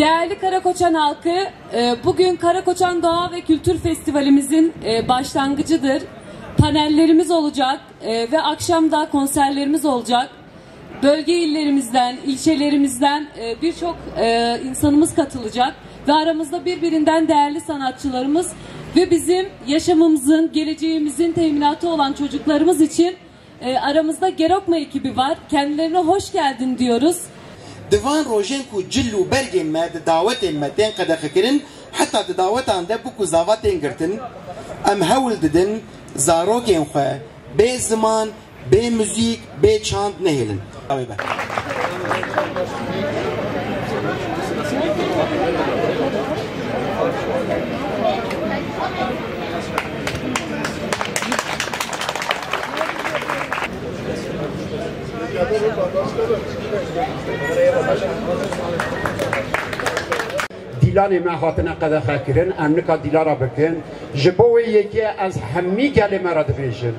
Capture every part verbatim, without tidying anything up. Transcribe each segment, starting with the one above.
Değerli Karakoçan halkı, bugün Karakoçan Doğa ve Kültür Festivalimizin başlangıcıdır. Panellerimiz olacak ve akşam da konserlerimiz olacak. Bölge illerimizden, ilçelerimizden birçok insanımız katılacak ve aramızda birbirinden değerli sanatçılarımız ve bizim yaşamımızın, geleceğimizin teminatı olan çocuklarımız için aramızda Gerokma ekibi var. Kendilerine hoş geldin diyoruz. Divan rojen ku cillu belgin me davetin me tenqadakirin hatta davetan de bu kuzavatin girtin em hawil didin zarokin xwe be zaman be müzik be çand nehelin. دیلانی ما خاطن قدر خاکرین، امنکا دیلارا بکن. جبوی یکی از همی کلمه را دفیشن.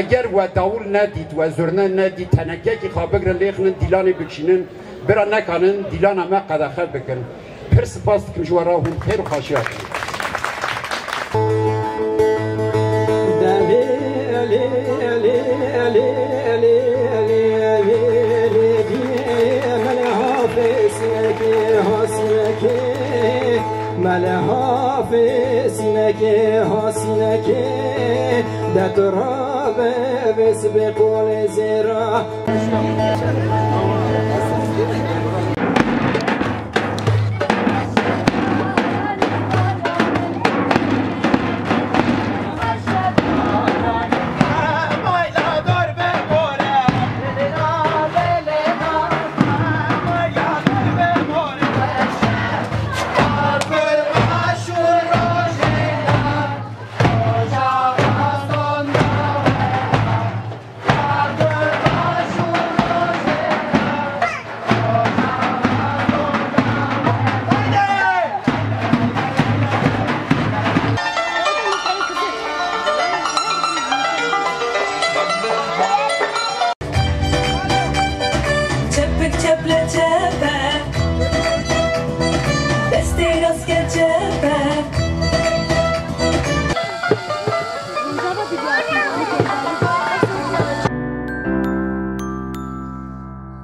اگر و داور ندید و زرنه ندید تنکه که خابگرن لیخنن دیلانی بکشنن برا نکنن دیلانا ما قدر خاک بکن. پرس باست کم جوارا هم خیر و خاشی هستن. Hafizleki, hasleki, detra ve vesbekol zira. Let's get you back.